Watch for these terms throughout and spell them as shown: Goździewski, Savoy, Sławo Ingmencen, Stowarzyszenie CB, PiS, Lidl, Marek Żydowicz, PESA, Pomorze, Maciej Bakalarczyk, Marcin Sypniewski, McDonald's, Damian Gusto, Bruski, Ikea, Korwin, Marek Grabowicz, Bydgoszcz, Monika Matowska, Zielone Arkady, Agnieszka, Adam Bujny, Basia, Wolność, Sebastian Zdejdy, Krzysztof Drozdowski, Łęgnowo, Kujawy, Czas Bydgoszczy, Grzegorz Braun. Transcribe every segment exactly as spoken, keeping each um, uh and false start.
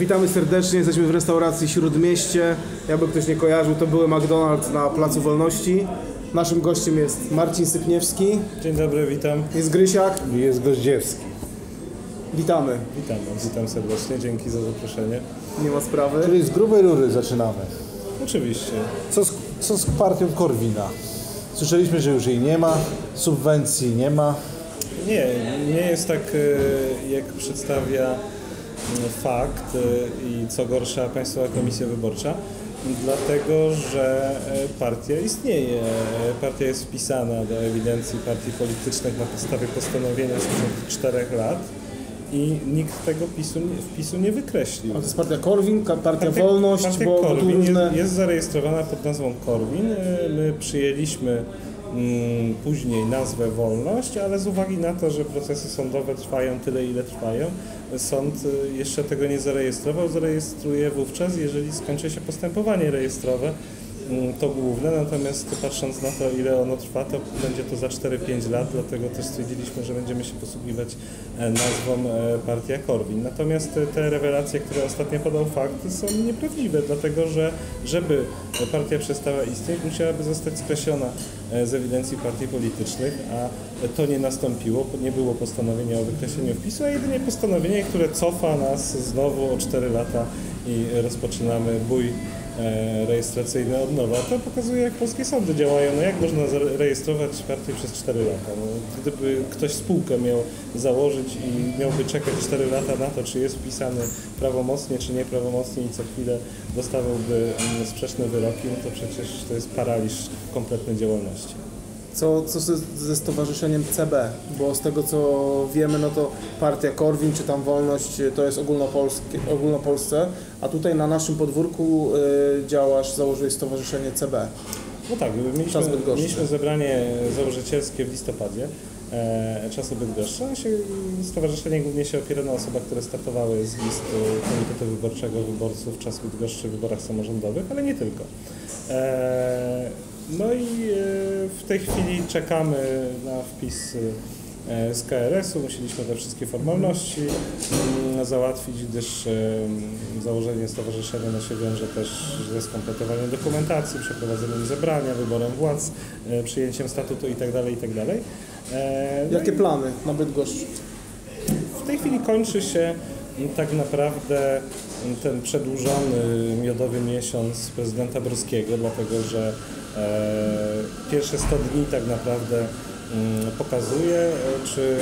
Witamy serdecznie, jesteśmy w restauracji Śródmieście. Jakby ktoś nie kojarzył, to były McDonald's na Placu Wolności. Naszym gościem jest Marcin Sypniewski. Dzień dobry, witam. Jest Grysiak. I jest Goździewski. Witamy. Witam, witam serdecznie, dzięki za zaproszenie. Nie ma sprawy. Czyli z grubej rury zaczynamy. Oczywiście. Co z, co z partią Korwina? Słyszeliśmy, że już jej nie ma, subwencji nie ma. Nie, nie jest tak, jak przedstawia fakt i co gorsza Państwowa Komisja Wyborcza, dlatego że partia istnieje. Partia jest wpisana do ewidencji partii politycznych na podstawie postanowienia sprzed czterech lat i nikt tego PiSu, wpisu nie wykreślił. A to jest partia Korwin, partia, partia Wolność? Partia bo Korwin różne... jest, jest zarejestrowana pod nazwą Korwin. My przyjęliśmy mm, później nazwę Wolność, ale z uwagi na to, że procesy sądowe trwają tyle, ile trwają, sąd jeszcze tego nie zarejestrował, zarejestruje wówczas, jeżeli skończy się postępowanie rejestrowe, to główne, natomiast patrząc na to, ile ono trwa, to będzie to za cztery pięć lat, dlatego też stwierdziliśmy, że będziemy się posługiwać nazwą partia Korwin. Natomiast te rewelacje, które ostatnio podał fakt, są nieprawdziwe, dlatego że żeby partia przestała istnieć, musiałaby zostać skreślona z ewidencji partii politycznych, a to nie nastąpiło, nie było postanowienia o wykreśleniu wpisu, a jedynie postanowienie, które cofa nas znowu o cztery lata i rozpoczynamy bój rejestracyjne od nowa. To pokazuje, jak polskie sądy działają. No jak można rejestrować partię przez cztery lata? No, gdyby ktoś spółkę miał założyć i miałby czekać cztery lata na to, czy jest wpisany prawomocnie, czy nieprawomocnie i co chwilę dostawałby sprzeczne wyroki, no to przecież to jest paraliż kompletnej działalności. Co, co ze Stowarzyszeniem C B? Bo z tego, co wiemy, no to partia Korwin czy tam Wolność to jest ogólnopolskie, ogólnopolsce, a tutaj na naszym podwórku y, działasz, założyłeś Stowarzyszenie C B. No tak, mieliśmy, mieliśmy zebranie założycielskie w listopadzie e, Czasu Bydgoszczy. Stowarzyszenie głównie się opiera na osobach, które startowały z list Komitetu Wyborczego Wyborców Czas Bydgoszczy w wyborach samorządowych, ale nie tylko. E, No i w tej chwili czekamy na wpis z K R S u. Musieliśmy te wszystkie formalności załatwić, gdyż założenie stowarzyszenia no się wiąże też ze skompletowaniem dokumentacji, przeprowadzeniem zebrania, wyborem władz, przyjęciem statutu itd. itd. No jakie plany na Bydgoszcz? W tej chwili kończy się tak naprawdę ten przedłużony miodowy miesiąc prezydenta Bruskiego, dlatego że pierwsze sto dni tak naprawdę pokazuje, czy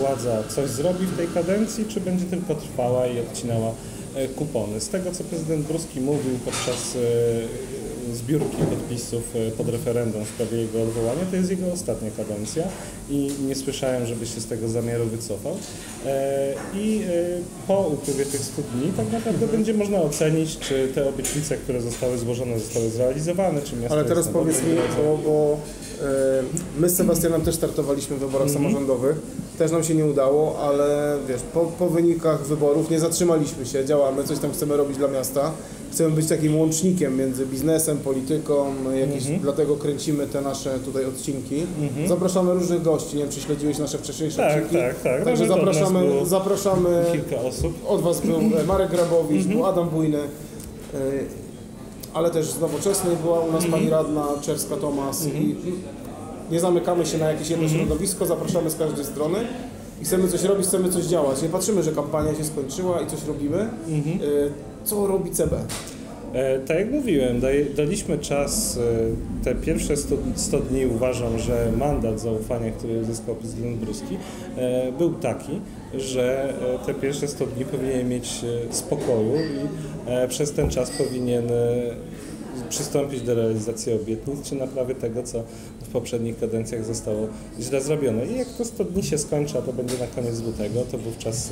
władza coś zrobi w tej kadencji, czy będzie tylko trwała i odcinała kupony. Z tego, co prezydent Bruski mówił podczas zbiórki podpisów pod referendum w sprawie jego odwołania, to jest jego ostatnia kadencja i nie słyszałem, żeby się z tego zamiaru wycofał. I po upływie tych stu dni tak naprawdę będzie można ocenić, czy te obietnice, które zostały złożone, zostały zrealizowane, czy miasto. Ale teraz powiedz mi, bo, bo my z Sebastianem też startowaliśmy w wyborach mm -hmm. samorządowych, też nam się nie udało, ale wiesz, po, po wynikach wyborów nie zatrzymaliśmy się, działamy, coś tam chcemy robić dla miasta. Chcemy być takim łącznikiem między biznesem, polityką, jakieś, mm-hmm. dlatego kręcimy te nasze tutaj odcinki. Mm-hmm. Zapraszamy różnych gości, nie wiem, czy śledziłeś nasze wcześniejsze tak, odcinki. Tak, tak. Także no, zapraszamy, zapraszamy kilka osób. Od Was był Marek Grabowicz, mm-hmm. był Adam Bujny, ale też z Nowoczesnej była u nas mm-hmm. pani radna Czerska Thomas. Mm-hmm. I nie zamykamy się na jakieś jedno mm-hmm. środowisko, zapraszamy z każdej strony. I chcemy coś robić, chcemy coś działać. Nie patrzymy, że kampania się skończyła i coś robimy. Mhm. Co robi C B? E, tak jak mówiłem, daj, daliśmy czas. Te pierwsze sto dni uważam, że mandat zaufania, który uzyskał prezydent Bruski, e, był taki, że te pierwsze sto dni powinien mieć spokoju i e, przez ten czas powinien e, przystąpić do realizacji obietnic, czy naprawy tego, co w poprzednich kadencjach zostało źle zrobione. I jak to sto dni się skończy, a to będzie na koniec lutego, to wówczas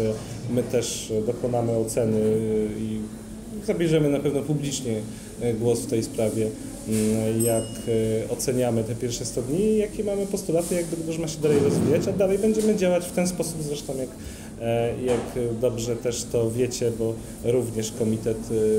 my też dokonamy oceny i zabierzemy na pewno publicznie głos w tej sprawie, jak oceniamy te pierwsze sto dni i jakie mamy postulaty, jak Bydgoszcz ma się dalej rozwijać, a dalej będziemy działać w ten sposób zresztą, jak Jak dobrze też to wiecie, bo również komitet,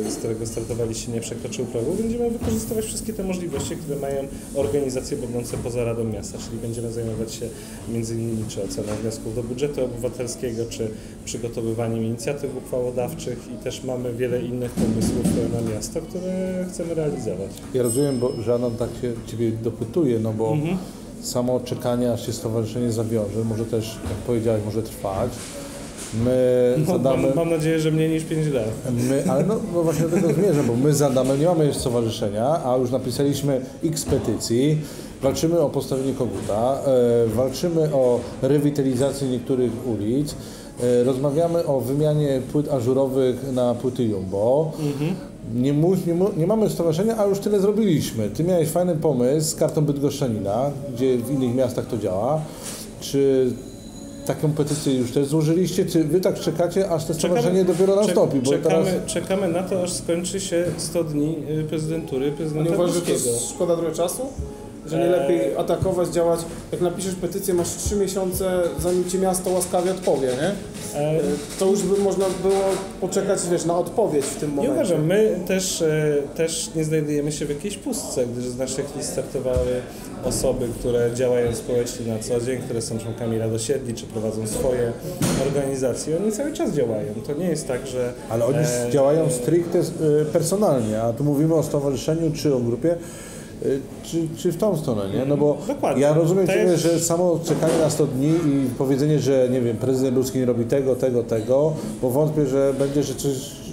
z którego startowaliście, nie przekroczył progu, będziemy wykorzystywać wszystkie te możliwości, które mają organizacje będące poza Radą Miasta, czyli będziemy zajmować się między innymi czy oceną wniosków do budżetu obywatelskiego, czy przygotowywaniem inicjatyw uchwałodawczych i też mamy wiele innych pomysłów na miasto, które chcemy realizować. Ja rozumiem, bo Żanon tak się Ciebie dopytuje, no bo mhm. samo czekanie, aż się stowarzyszenie zawiąże, może też, jak powiedziałeś, może trwać. My no, zadamy... mam, mam nadzieję, że mniej niż pięć lat. My, ale no, no właśnie do tego zmierzam, bo my zadamy, nie mamy jeszcze stowarzyszenia, a już napisaliśmy x petycji, walczymy o postawienie koguta, e, walczymy o rewitalizację niektórych ulic, e, rozmawiamy o wymianie płyt ażurowych na płyty jumbo. Mhm. Nie, mu, nie, mu, nie mamy stowarzyszenia, a już tyle zrobiliśmy. Ty miałeś fajny pomysł z kartą bydgoszczanina, gdzie w innych miastach to działa. Czy taką petycję już też złożyliście? Czy wy tak czekacie, aż to stowarzyszenie dopiero nastąpi? Bo czekamy, teraz... czekamy na to, aż skończy się sto dni prezydentury prezydenta Bruskiego. Nie uważasz, że to szkoda trochę czasu? Że nie lepiej atakować, działać? Jak napiszesz petycję, masz trzy miesiące, zanim ci miasto łaskawie odpowie, nie? To już by można było poczekać, wiesz, na odpowiedź w tym momencie. I uważam, my też, też nie znajdujemy się w jakiejś pustce, gdyż z naszych list startowały osoby, które działają społecznie na co dzień, które są członkami rad osiedli, czy prowadzą swoje organizacje. Oni cały czas działają. To nie jest tak, że... Ale oni e... działają stricte personalnie, a tu mówimy o stowarzyszeniu czy o grupie, Czy, czy w tą stronę, nie? No bo dokładnie. Ja rozumiem, jest... że samo czekanie na sto dni i powiedzenie, że nie wiem, prezydent Bruski nie robi tego, tego, tego, bo wątpię, że będzie, że, coś,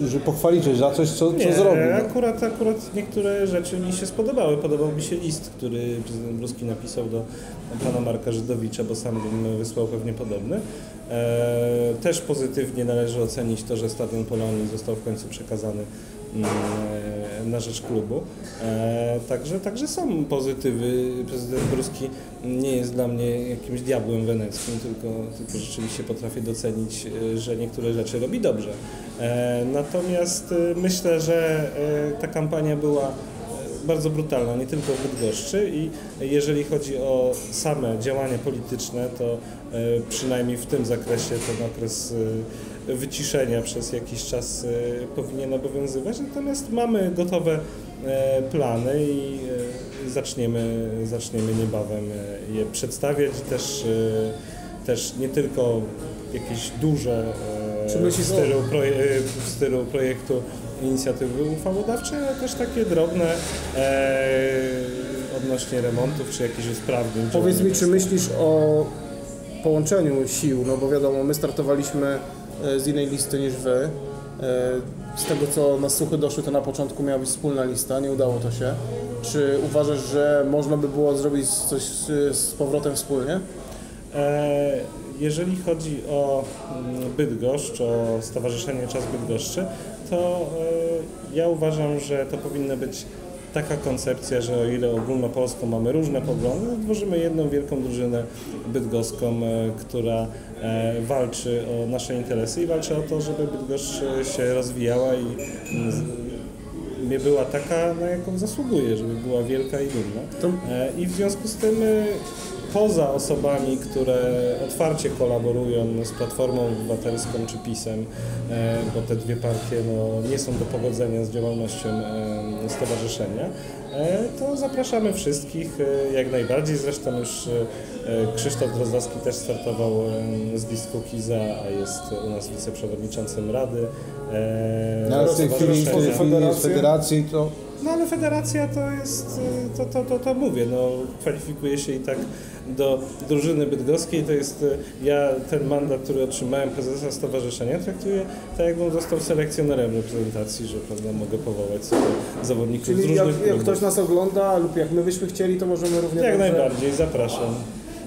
że pochwalicie za coś, co, nie, co zrobi. Nie, akurat, akurat niektóre rzeczy mi się spodobały. Podobał mi się list, który prezydent Bruski napisał do pana Marka Żydowicza, bo sam bym wysłał pewnie podobny. Eee, też pozytywnie należy ocenić to, że Stadion Polonii został w końcu przekazany na rzecz klubu. E, także, także są pozytywy. Prezydent Bruski nie jest dla mnie jakimś diabłem weneckim, tylko, tylko rzeczywiście potrafię docenić, że niektóre rzeczy robi dobrze. E, natomiast myślę, że ta kampania była bardzo brutalna, nie tylko w Bydgoszczy, i jeżeli chodzi o same działania polityczne, to przynajmniej w tym zakresie ten okres wyciszenia przez jakiś czas powinien obowiązywać, natomiast mamy gotowe plany i zaczniemy, zaczniemy niebawem je przedstawiać, też, też nie tylko jakieś duże w stylu, proje- w stylu projektu inicjatywy uchwałodawczej, ale też takie drobne e, odnośnie remontów czy jakichś usprawnień. Powiedz mi, czy myślisz o połączeniu sił, no bo wiadomo, my startowaliśmy z innej listy niż wy. Z tego, co nas słuchy doszły, to na początku miała być wspólna lista, nie udało to się. Czy uważasz, że można by było zrobić coś z, z powrotem wspólnie? E, jeżeli chodzi o Bydgoszcz, o Stowarzyszenie Czas Bydgoszczy, to e, ja uważam, że to powinna być taka koncepcja, że o ile ogólnopolską mamy różne poglądy, to tworzymy jedną wielką drużynę bydgoską, która walczy o nasze interesy i walczy o to, żeby Bydgoszcz się rozwijała i nie była taka, na jaką zasługuje, żeby była wielka i dumna. I w związku z tym poza osobami, które otwarcie kolaborują z Platformą Obywatelską czy PiS-em, bo te dwie partie no, nie są do pogodzenia z działalnością stowarzyszenia, to zapraszamy wszystkich jak najbardziej. Zresztą już Krzysztof Drozdowski też startował z B I S-K U K I Z, a jest u nas wiceprzewodniczącym Rady. Ale w tej chwili z federacji to... No ale federacja to jest, to, to, to, to mówię, no, kwalifikuje się i tak do drużyny bydgoskiej, to jest, ja ten mandat, który otrzymałem prezesa stowarzyszenia, traktuję tak, jakbym został selekcjonerem reprezentacji, że prawda, mogę powołać sobie zawodników Czyli z różnych klubów. Czyli jak ktoś nas ogląda lub jak my byśmy chcieli, to możemy również... Jak najbardziej, zapraszam.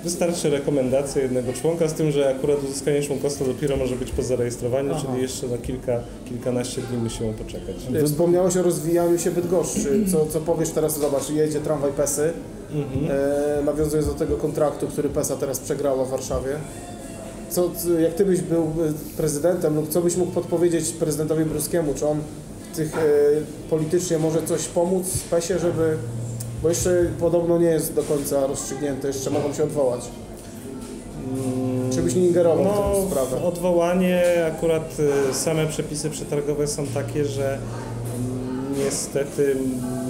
Wystarczy rekomendacja jednego członka, z tym, że akurat uzyskanie członkostwa dopiero może być po zarejestrowaniu, Aha. czyli jeszcze na kilka, kilkanaście dni musimy poczekać. Wspomniałeś o rozwijaniu się Bydgoszczy. Co, co powiesz teraz? Zobacz, jedzie tramwaj PESY, mhm. e, nawiązując do tego kontraktu, który PESA teraz przegrała w Warszawie. Co, jak ty byś był prezydentem lub co byś mógł podpowiedzieć prezydentowi Bruskiemu? Czy on tych, e, politycznie może coś pomóc w PESie, żeby... Bo jeszcze podobno nie jest do końca rozstrzygnięte, jeszcze mogą się odwołać. Hmm. Czy żebyś nie ingerował no, w tę sprawę? Odwołanie, akurat same przepisy przetargowe są takie, że niestety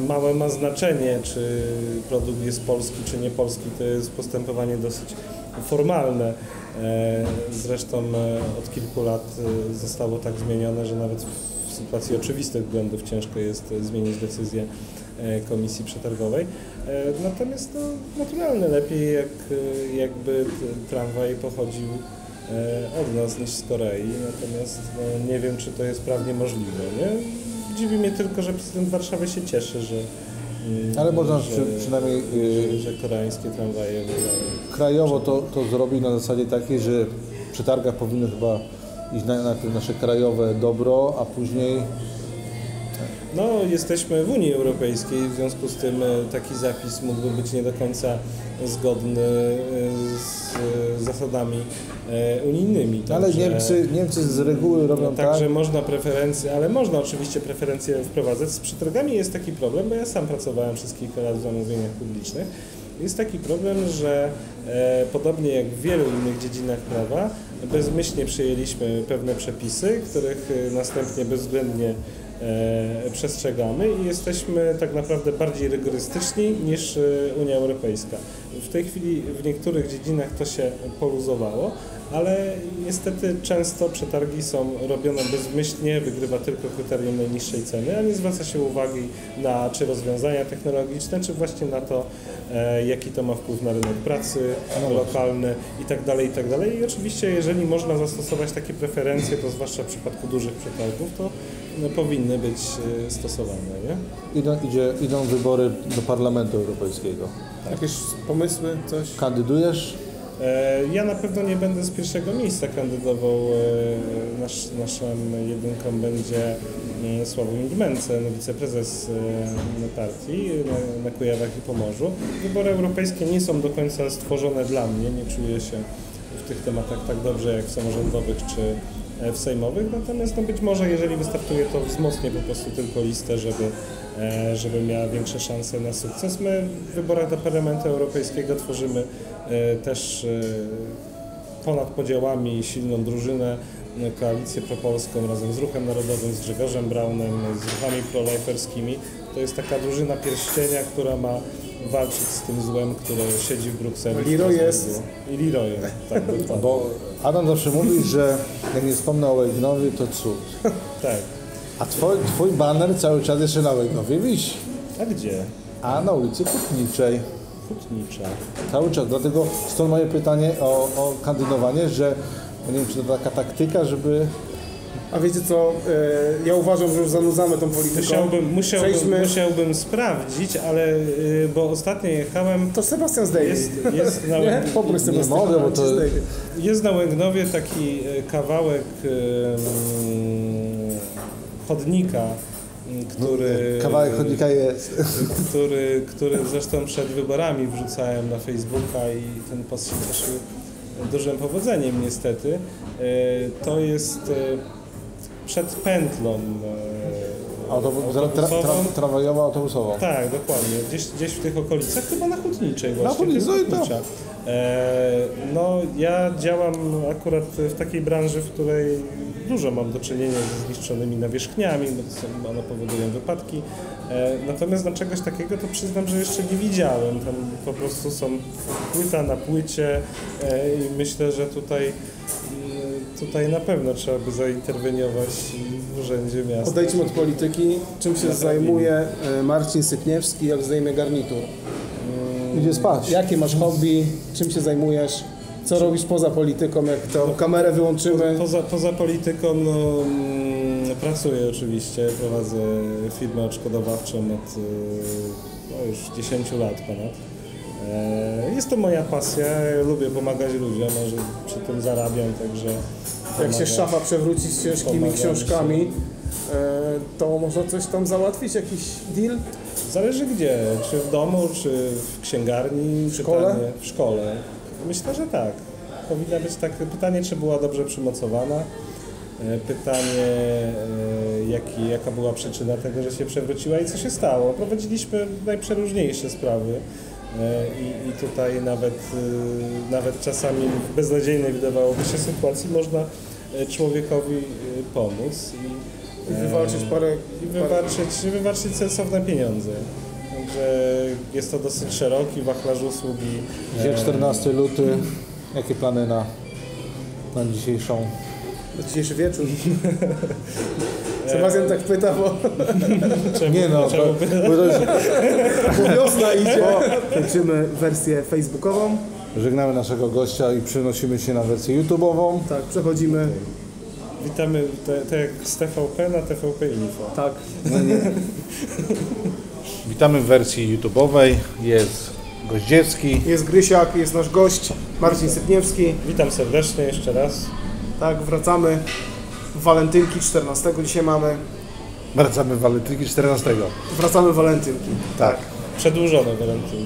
małe ma znaczenie, czy produkt jest polski, czy nie polski. To jest postępowanie dosyć formalne. Zresztą od kilku lat zostało tak zmienione, że nawet w sytuacji oczywistych błędów ciężko jest zmienić decyzję komisji przetargowej. Natomiast to naturalne, lepiej jak, jakby tramwaj pochodził od nas niż z Korei. Natomiast no, nie wiem, czy to jest prawnie możliwe. Nie? Dziwi mnie tylko, że prezydent Warszawy się cieszy, że ale można że, przynajmniej że, że koreańskie tramwaje wydają. Krajowo to, to zrobił na zasadzie takiej, że w przetargach powinno chyba iść najpierw nasze krajowe dobro, a później... No, jesteśmy w Unii Europejskiej, w związku z tym taki zapis mógłby być nie do końca zgodny z zasadami unijnymi. Także, ale Niemcy, Niemcy z reguły robią no, tak. Także można preferencje, ale można oczywiście preferencje wprowadzać. Z przetargami jest taki problem, bo ja sam pracowałem przez kilka lat w zamówieniach publicznych. Jest taki problem, że e, podobnie jak w wielu innych dziedzinach prawa, bezmyślnie przyjęliśmy pewne przepisy, których następnie bezwzględnie E, przestrzegamy i jesteśmy tak naprawdę bardziej rygorystyczni niż e, Unia Europejska. W tej chwili w niektórych dziedzinach to się poluzowało, ale niestety często przetargi są robione bezmyślnie, wygrywa tylko kryterium najniższej ceny, a nie zwraca się uwagi na czy rozwiązania technologiczne, czy właśnie na to, e, jaki to ma wpływ na rynek pracy no lokalny itd., itd. I oczywiście jeżeli można zastosować takie preferencje, to zwłaszcza w przypadku dużych przetargów, to no, powinny być stosowane, nie? Idą, idzie, idą wybory do Parlamentu Europejskiego. Tak. Jakieś pomysły, coś? Kandydujesz? E, ja na pewno nie będę z pierwszego miejsca kandydował. E, nasz, naszym jedynką będzie e, Sławo Ingmencen, wiceprezes e, partii na, na Kujawach i Pomorzu. Wybory europejskie nie są do końca stworzone dla mnie. Nie czuję się w tych tematach tak dobrze jak w samorządowych czy w sejmowych, natomiast no być może jeżeli wystartuje, to wzmocnię po prostu tylko listę, żeby, żeby miała większe szanse na sukces. My w wyborach do Parlamentu Europejskiego tworzymy też ponad podziałami silną drużynę, koalicję propolską razem z Ruchem Narodowym, z Grzegorzem Braunem, z ruchami proliferskimi. To jest taka drużyna pierścienia, która ma walczyć z tym złem, które siedzi w Brukseli. Liro jest. I Liro jest, tak. Bo Adam zawsze mówi, że jak nie wspomnę o Łegnowie, to cud. Tak. A twój, twój baner cały czas jeszcze na Łegnowie wisi. A gdzie? A na ulicy Hutniczej. Hutnicza. Cały czas, dlatego stąd moje pytanie o, o kandydowanie, że nie wiem, czy to taka taktyka, żeby... A wiecie co, ja uważam, że już zanudzamy tą polityką. Musiałbym, musiałbym, Przejdźmy... musiałbym sprawdzić, ale bo ostatnio jechałem... To Sebastian Zdejdy. Jest, jest na... Nie? Poprój Sebastian. Nie mogę, bo to... Jest na Łęgnowie taki kawałek um, chodnika, który... Kawałek chodnika jest. Który, który zresztą przed wyborami wrzucałem na Facebooka i ten post się cieszył dużym powodzeniem niestety. To jest... przed pętlą e, Autobus, autobusową. Tra, tra, tramwajowa autobusową. Tak, dokładnie. Gdzieś, gdzieś w tych okolicach, chyba na Hutniczej właśnie. Na Hutniczej, to. E, no ja działam akurat w takiej branży, w której dużo mam do czynienia ze zniszczonymi nawierzchniami, bo one powodują wypadki. E, natomiast na czegoś takiego to przyznam, że jeszcze nie widziałem. Tam po prostu są płyta na płycie e, i myślę, że tutaj Tutaj na pewno trzeba by zainterweniować w Urzędzie Miasta. Odejdźmy od polityki. Czym się zajmuje Marcin Sypniewski, jak zdejmie garnitur? Idzie spać. Jakie masz hobby? Czym się zajmujesz? Co robisz poza polityką, jak to kamerę wyłączymy? Poza, poza polityką no, pracuję oczywiście. Prowadzę firmę odszkodowawczą od no, już dziesięciu lat ponad. Jest to moja pasja, ja lubię pomagać ludziom, może przy tym zarabiam, także... Jak się szafa przewróci z ciężkimi książkami, się. To można coś tam załatwić, jakiś deal? Zależy gdzie, czy w domu, czy w księgarni, w szkole. Pytanie, w szkole. Myślę, że tak. Powinna być tak, pytanie, czy była dobrze przymocowana. Pytanie, jaki, jaka była przyczyna tego, że się przewróciła i co się stało. Prowadziliśmy najprzeróżniejsze sprawy. I, i tutaj nawet, nawet czasami w beznadziejnej wydawałoby się sytuacji można człowiekowi pomóc i, i wywalczyć parę, i wywalczyć, wywalczyć sensowne pieniądze. Także jest to dosyć szeroki wachlarz usługi. Dzisiaj czternasty luty. Jakie plany na, na dzisiejszą? Na dzisiejszy wieczór? Sebastian tak pyta, bo... Czemu, nie no, czemu? Bo, bo, to już... bo wiosna idzie. Kończymy wersję facebookową. Żegnamy naszego gościa i przenosimy się na wersję YouTube'ową. Tak, przechodzimy. Okay. Witamy tak jak z T V P na T V P Info. Tak. No nie. Witamy w wersji YouTube'owej. Jest Goździewski. Jest Grysiak, jest nasz gość, Marcin Sypniewski. Witam serdecznie jeszcze raz. Tak, wracamy. Walentynki czternastego dzisiaj mamy. Wracamy w walentynki czternastego. Wracamy w walentynki. Tak. Przedłużone walentynki.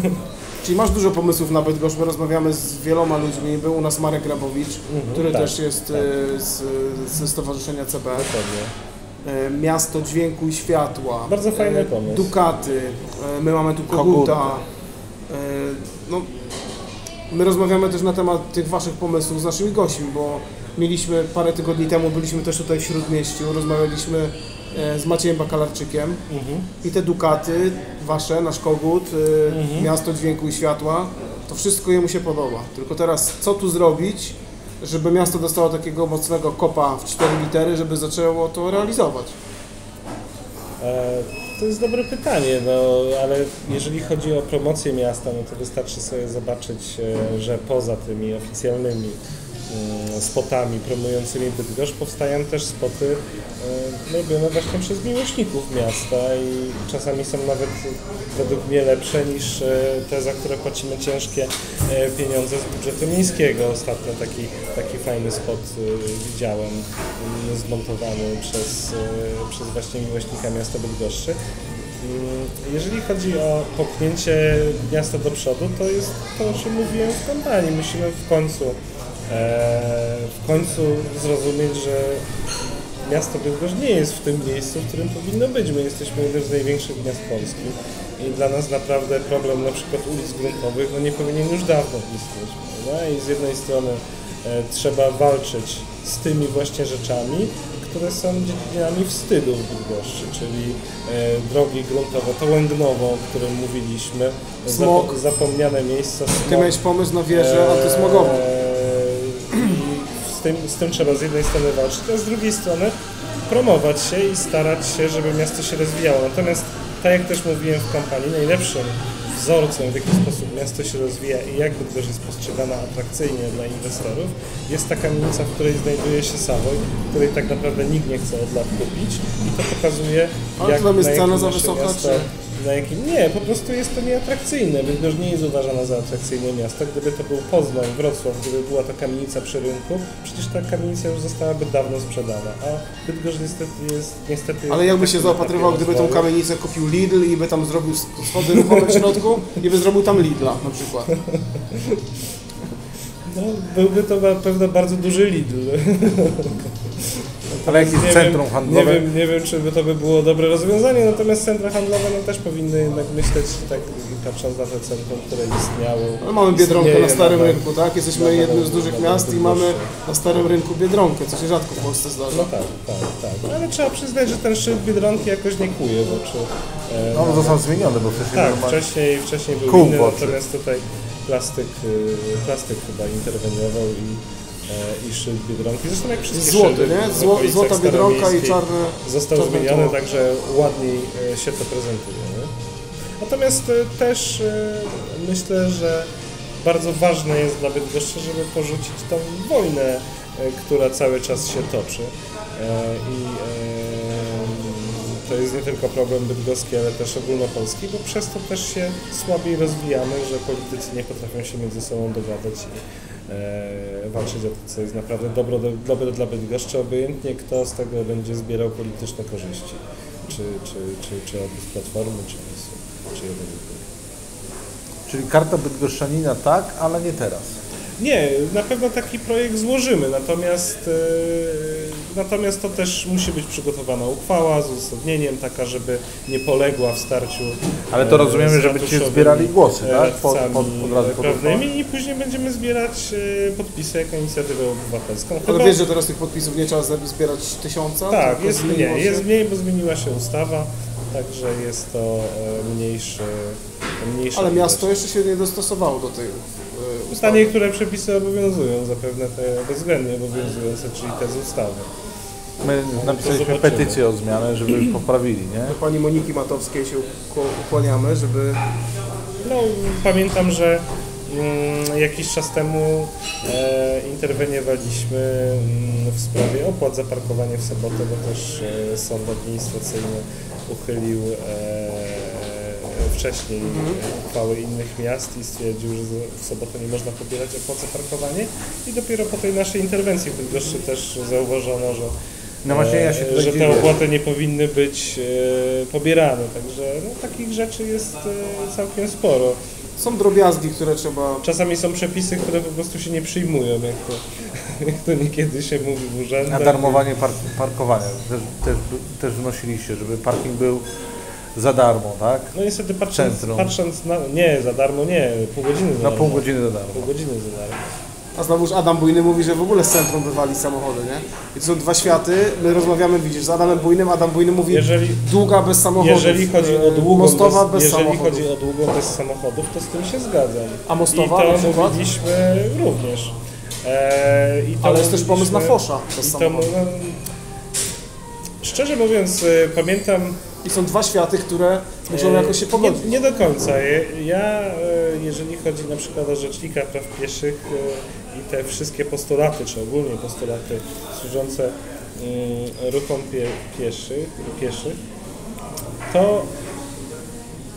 Mm. Czyli masz dużo pomysłów na Bydgoszcz, my rozmawiamy z wieloma ludźmi. Był u nas Marek Grabowicz, mm-hmm, który tak, też jest tak. z, ze Stowarzyszenia C B. Dokładnie. Miasto Dźwięku i Światła. Bardzo fajny pomysł. Dukaty. My mamy tu Koguta. Koguta. No, my rozmawiamy też na temat tych waszych pomysłów z naszymi gośćmi, bo mieliśmy parę tygodni temu, byliśmy też tutaj w Śródmieściu, rozmawialiśmy z Maciejem Bakalarczykiem, mhm, i te dukaty wasze, nasz Kogut, mhm, Miasto Dźwięku i Światła, to wszystko jemu się podoba. Tylko teraz co tu zrobić, żeby miasto dostało takiego mocnego kopa w cztery litery, żeby zaczęło to realizować? E To jest dobre pytanie, no, ale jeżeli chodzi o promocję miasta, no to wystarczy sobie zobaczyć, że poza tymi oficjalnymi spotami promującymi Bydgoszcz powstają też spoty robione właśnie przez miłośników miasta i czasami są nawet według mnie lepsze niż te, za które płacimy ciężkie pieniądze z budżetu miejskiego. Ostatnio taki, taki fajny spot widziałem zmontowany przez, przez właśnie miłośnika miasta Bydgoszczy. Jeżeli chodzi o popchnięcie miasta do przodu, to jest to, o czym mówiłem w kampanii. Musimy w końcu w końcu zrozumieć, że miasto Bydgoszcz nie jest w tym miejscu, w którym powinno być. My jesteśmy jednym z największych miast Polski i dla nas naprawdę problem na przykład ulic gruntowych no nie powinien już dawno istnieć. No i z jednej strony e, trzeba walczyć z tymi właśnie rzeczami, które są dziedzinami wstydu w Bydgoszczy, czyli e, drogi gruntowo-tołęgnowo, o którym mówiliśmy, Smog. Zap zapomniane miejsca. Smog. Ty miałeś pomysł na wieżę antysmogową. Z tym, z tym trzeba z jednej strony walczyć, a z drugiej strony promować się i starać się, żeby miasto się rozwijało. Natomiast, tak jak też mówiłem w kampanii, najlepszym wzorcem, w jaki sposób miasto się rozwija i jak Bydgoszcz jest postrzegana atrakcyjnie dla inwestorów, jest ta kamienica, w której znajduje się Savoy, której tak naprawdę nikt nie chce od lat kupić i to pokazuje, jak a to jest cena za wysoka, miasto, czy... na jakim... Nie, po prostu jest to nieatrakcyjne. Bydgoszcz nie jest uważana za atrakcyjne miasto. Gdyby to był Poznań, Wrocław, gdyby była ta kamienica przy rynku, przecież ta kamienica już zostałaby dawno sprzedana, a Bydgoszcz niestety jest... Niestety ale jakby się zaopatrywał, gdyby tą kamienicę kupił Lidl i by tam zrobił schody ruchome w środku, i by zrobił tam Lidla na przykład. No, byłby to na pewno bardzo duży Lidl. Ale jakieś centrum handlowe? Nie wiem, nie wiem, czy by to by było dobre rozwiązanie, natomiast centra handlowe no, też powinny jednak myśleć, tak patrząc na te centrum, które istniało. No, mamy Biedronkę na Starym na Rynku, tak? Jesteśmy na jednym na z dużych miast i mamy na Starym Rynku Biedronkę, co się rzadko w Polsce zdarza. No tak, tak, tak. Ale trzeba przyznać, że ten szyld Biedronki jakoś nie kuje w oczy. E, no, on został zmieniony, bo wcześniej tak, normalnie... wcześniej, wcześniej był Kół inny, natomiast tutaj plastyk, plastyk chyba interweniował i... i szyld Biedronki, zresztą jak wszystkie Złoty, nie? Zło, Złota Biedronka i czarne... Został czarne zmieniony, tło. Także ładniej się to prezentuje. Nie? Natomiast też myślę, że bardzo ważne jest dla Bydgoszczy, żeby porzucić tą wojnę, która cały czas się toczy. I to jest nie tylko problem bydgoski, ale też ogólnopolski, bo przez to też się słabiej rozwijamy, że politycy nie potrafią się między sobą dogadać. E, walczyć o to, co jest naprawdę dobro, do, dobre dla Bydgoszczy, obojętnie kto z tego będzie zbierał polityczne korzyści, czy, czy, czy, czy od Platformy, czy PiS-u, czy jednego. Czyli karta bydgoszczanina tak, ale nie teraz. Nie, na pewno taki projekt złożymy, natomiast natomiast to też musi być przygotowana uchwała z uzasadnieniem, taka, żeby nie poległa w starciu. Ale to rozumiemy, żebyście zbierali głosy, tak? Pod, pod, od razu prawnymi i później będziemy zbierać podpisy jako inicjatywę obywatelską. Ale chyba... wiesz, że teraz tych podpisów nie trzeba zbierać tysiąca? Tak, jest mniej, się... jest mniej, bo zmieniła się ustawa. Także jest to mniejszy... mniejszy Ale miasto też. jeszcze się nie dostosowało do tych ustaw. Stanie, niektóre przepisy obowiązują, zapewne te bezwzględnie obowiązujące, czyli te z ustawy. My napisaliśmy petycję o zmianę, żeby poprawili, nie? Do pani Moniki Matowskiej się ukłaniamy, żeby... No, pamiętam, że mm, jakiś czas temu e, interweniowaliśmy mm, w sprawie opłat za parkowanie w sobotę, bo też e, sąd administracyjny uchylił e, wcześniej uchwały innych miast i stwierdził, że w sobotę nie można pobierać opłat za parkowanie i dopiero po tej naszej interwencji w Bydgoszczy też zauważono, że, no właśnie, ja się że te opłaty nie powinny być e, pobierane, także no, takich rzeczy jest e, całkiem sporo. Są drobiazgi, które trzeba... Czasami są przepisy, które po prostu się nie przyjmują, jak to, jak to niekiedy się mówi w urzędach. A darmowanie park parkowania też, też, też wnosiliście, żeby parking był za darmo, tak? No niestety patrząc, patrząc na... Nie, za darmo nie, pół godziny za darmo. Na pół godziny za darmo. Pół godziny za darmo. A znowuż Adam Bujny mówi, że w ogóle z centrum wywali samochody, nie? I to są dwa światy, my rozmawiamy, widzisz, z Adamem Bujnym, Adam Bujny mówi, jeżeli, długa bez samochodów, jeżeli chodzi o długą Mostowa bez, bez jeżeli samochodów. Jeżeli chodzi o długą bez samochodów, to z tym się zgadzam. A Mostowa? I to mówiliśmy również. E, i to Ale jest też pomysł na Fosza bez samochodów. To, no, szczerze mówiąc, pamiętam... I są dwa światy, które muszą jakoś się pogodzić. Nie, nie do końca. Ja, jeżeli chodzi na przykład o Rzecznika Praw Pieszych i te wszystkie postulaty, czy ogólnie postulaty służące ruchom pie, pieszych, pieszych, to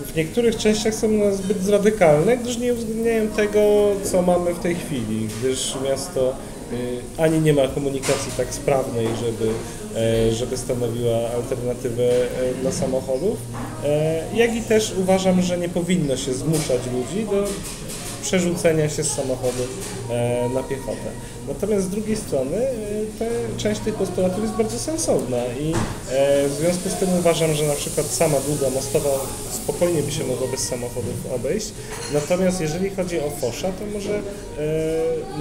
w niektórych częściach są one zbyt radykalne, gdyż nie uwzględniają tego, co mamy w tej chwili, gdyż miasto ani nie ma komunikacji tak sprawnej, żeby żeby stanowiła alternatywę dla samochodów, jak i też uważam, że nie powinno się zmuszać ludzi do przerzucenia się z samochodu na piechotę. Natomiast z drugiej strony te, część tych postulatów jest bardzo sensowna i w związku z tym uważam, że na przykład sama długa mostowa spokojnie by się mogła bez samochodów obejść. Natomiast jeżeli chodzi o Fosza, to może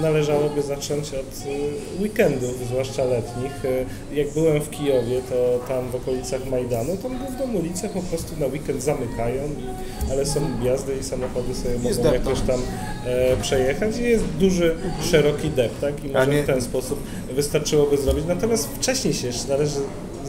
należałoby zacząć od weekendów, zwłaszcza letnich. Jak byłem w Kijowie, to tam w okolicach Majdanu, to główną ulicę po prostu na weekend zamykają, ale są objazdy i samochody sobie jest mogą jakoś tam przejechać i jest duży, szeroki deptak i może w ten sposób wystarczyłoby zrobić. Natomiast wcześniej się jeszcze należy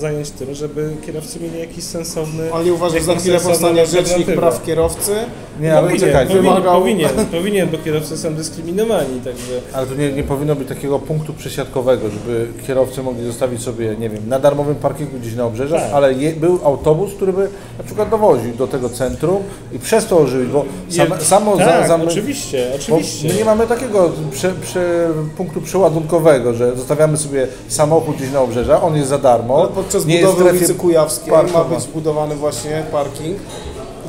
zająć tym, żeby kierowcy mieli jakiś sensowny... Ale nie uważasz, że za chwilę powstanie Rzecznik Praw Kierowcy? Nie, no, ale powinien, czekaj, powinien, powinien, powinien, bo kierowcy są dyskryminowani, także... Ale to nie, nie powinno być takiego punktu przesiadkowego, żeby kierowcy mogli zostawić sobie, nie wiem, na darmowym parkingu gdzieś na obrzeżach, tak. ale je, był autobus, który by na przykład dowoził do tego centrum i przez to ożywił, bo sam, je, samo... Tak, za, za, oczywiście, oczywiście. My nie mamy takiego prze, prze, punktu przeładunkowego, że zostawiamy sobie samochód gdzieś na obrzeżach, on jest za darmo. No, podczas nie budowy ulicy Kujawskiej ma być zbudowany właśnie parking,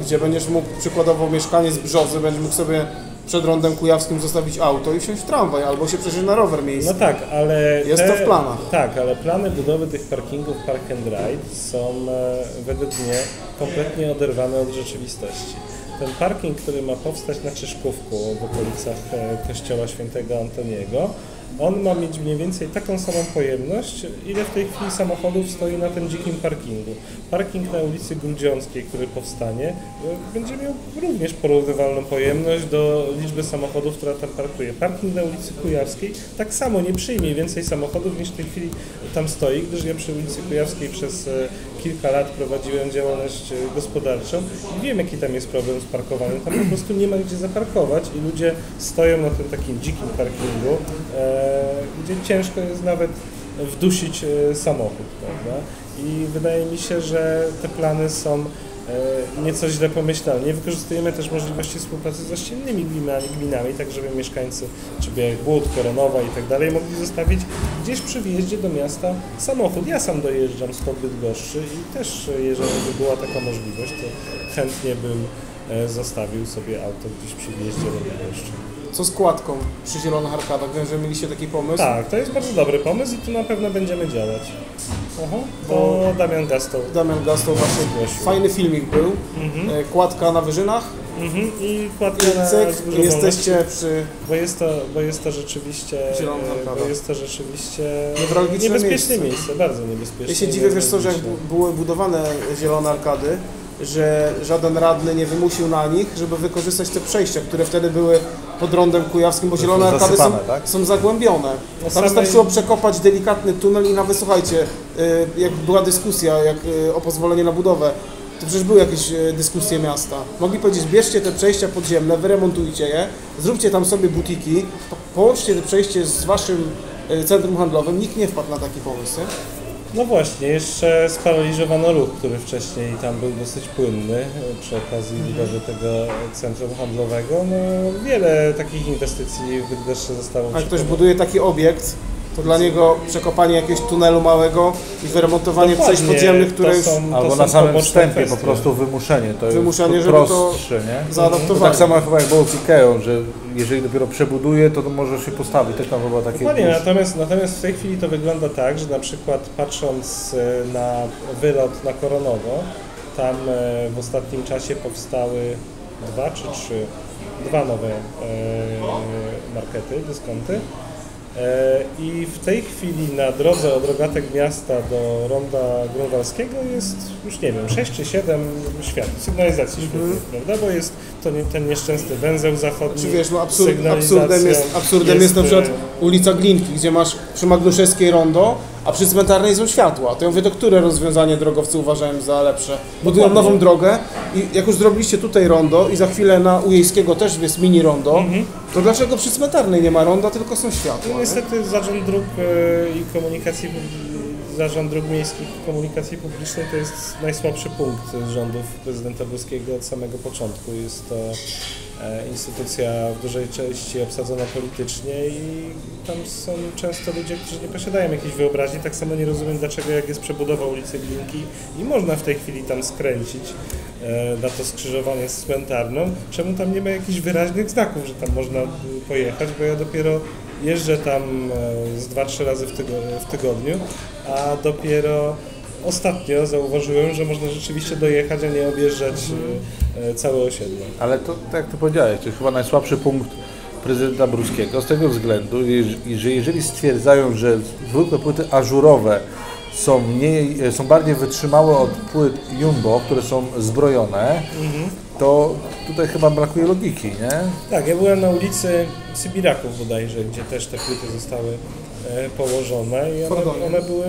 gdzie będziesz mógł przykładowo mieszkanie z Brzozy, będziesz mógł sobie przed rondem kujawskim zostawić auto i wsiąść w tramwaj albo się przesiąść na rower miejski. No tak, ale... Jest te, to w planach. Tak, ale plany budowy tych parkingów Park and Ride są według mnie kompletnie oderwane od rzeczywistości. Ten parking, który ma powstać na Czyszkówku w okolicach kościoła Świętego Antoniego, on ma mieć mniej więcej taką samą pojemność, ile w tej chwili samochodów stoi na tym dzikim parkingu. Parking na ulicy Grudziąckiej, który powstanie, będzie miał również porównywalną pojemność do liczby samochodów, która tam parkuje. Parking na ulicy Kujawskiej tak samo nie przyjmie więcej samochodów, niż w tej chwili tam stoi, gdyż ja przy ulicy Kujawskiej przez kilka lat prowadziłem działalność gospodarczą i wiem, jaki tam jest problem z parkowaniem. Tam po prostu nie ma gdzie zaparkować i ludzie stoją na tym takim dzikim parkingu, gdzie ciężko jest nawet wdusić samochód, prawda? I wydaje mi się, że te plany są nieco źle pomyślane. Nie wykorzystujemy też możliwości współpracy z ościennymi gminami, gminami, tak żeby mieszkańcy czy Białych Głód, Koronowa i tak dalej mogli zostawić gdzieś przy wjeździe do miasta samochód. Ja sam dojeżdżam z Bydgoszczy i też jeżeli by była taka możliwość, to chętnie bym zostawił sobie auto gdzieś przy wjeździe do Bydgoszczy. co z kładką przy Zielonych Arkadach? Wiem, że mieliście taki pomysł. Tak, to jest bardzo dobry pomysł i tu na pewno będziemy działać. Aha, to Damian Gusto. Damian Gusto właśnie głosił. Fajny filmik był. Mhm. Kładka na wyżynach. Mhm. I kładka na wzgórzu jesteście przy... Bo jest to, bo jest to rzeczywiście... Bo jest to rzeczywiście... Niebezpieczne miejsce. miejsce. Bardzo niebezpieczne. Ja się dziwię, wiesz co, że jak były budowane Zielone Arkady, że żaden radny nie wymusił na nich, żeby wykorzystać te przejścia, które wtedy były pod Rondem Kujawskim, bo Zielone Arkady są, tak? są zagłębione. Tam samej... wystarczyło przekopać delikatny tunel i nawet, słuchajcie, jak była dyskusja jak o pozwolenie na budowę, to przecież były jakieś dyskusje miasta. Mogli powiedzieć, bierzcie te przejścia podziemne, wyremontujcie je, zróbcie tam sobie butiki, połączcie te przejście z waszym centrum handlowym, nikt nie wpadł na taki pomysł. No właśnie, jeszcze sparaliżowano ruch, który wcześniej tam był dosyć płynny przy okazji budowy tego centrum handlowego. No, wiele takich inwestycji w Bydgoszczy zostało. A ktoś buduje taki obiekt, to dla niego przekopanie jakiegoś tunelu małego i wyremontowanie przejść podziemnych, które już... Albo na samym wstępie po prostu wymuszenie, to wymuszenie, jest żeby prostsze, nie? Zaadaptowanie. To tak samo chyba jak było z Ikeą, że jeżeli dopiero przebuduje, to, to może się postawić też tam chyba takie... Dokładnie, natomiast, natomiast w tej chwili to wygląda tak, że na przykład patrząc na wylot na Koronowo, tam w ostatnim czasie powstały dwa czy trzy, dwa nowe e, markety, dyskonty. I w tej chwili na drodze od Rogatek Miasta do Ronda Grunwaldzkiego jest, już nie wiem, sześć czy siedem światł, sygnalizacji świetlnej, mm. prawda? Bo jest to nie, ten nieszczęsny węzeł zachodni. Czy wiesz, no absurd, absurdem jest, absurdem jest, jest na przykład ulica Glinki, gdzie masz przy Magnuszewskiej rondo, a przy Cmentarnej są światła. To ja mówię, to które rozwiązanie drogowcy uważałem za lepsze? Budują nową drogę i jak już zrobiliście tutaj rondo i za chwilę na Ujejskiego też jest mini rondo, mm-hmm. to dlaczego przy Cmentarnej nie ma ronda, tylko są światła? No, niestety Zarząd Dróg i Komunikacji Zarząd Dróg Miejskich i Komunikacji Publicznej to jest najsłabszy punkt rządów prezydenta Bruskiego od samego początku. Jest to instytucja w dużej części obsadzona politycznie i tam są często ludzie, którzy nie posiadają jakiejś wyobraźni. Tak samo nie rozumiem, dlaczego jak jest przebudowa ulicy Glinki i można w tej chwili tam skręcić na to skrzyżowanie z Cmentarną, czemu tam nie ma jakichś wyraźnych znaków, że tam można pojechać, bo ja dopiero jeżdżę tam z dwa trzy razy w tygodniu, a dopiero ostatnio zauważyłem, że można rzeczywiście dojechać, a nie objeżdżać mhm. całe osiedle. Ale to, tak jak to powiedziałeś, to jest chyba najsłabszy punkt prezydenta Bruskiego z tego względu, że jeżeli stwierdzają, że zwykłe płyty ażurowe są, mniej, są bardziej wytrzymałe od płyt jumbo, które są zbrojone, mhm. to tutaj chyba brakuje logiki, nie? Tak, ja byłem na ulicy Sybiraków bodajże, gdzie też te płyty zostały położone i one, one były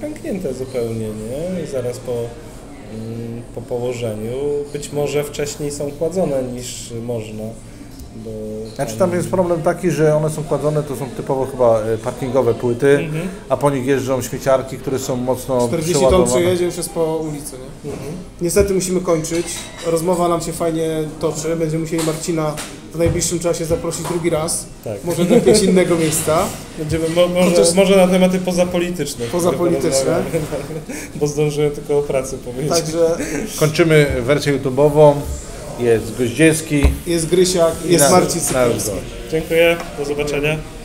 pęknięte zupełnie, nie? Zaraz po, po położeniu. Być może wcześniej są kładzone niż można. Bo tam... Znaczy tam jest problem taki, że one są kładzone, to są typowo chyba parkingowe płyty, mhm. a po nich jeżdżą śmieciarki, które są mocno przeładowane. czterdzieści ton jedzie już jest po ulicy. Nie? Mhm. Niestety musimy kończyć. Rozmowa nam się fajnie toczy. Będziemy musieli Marcina w najbliższym czasie zaprosić drugi raz. Tak. Może do jakiegoś innego miejsca. Będziemy, mo, może, Chociaż... może na tematy pozapolityczne. Pozapolityczne. Bo zdążyłem tylko o pracy powiedzieć. Także... Kończymy wersję YouTube'ową. Jest Goździewski, jest Grysiak, jest Marcin Sypniewski. Dziękuję, do zobaczenia.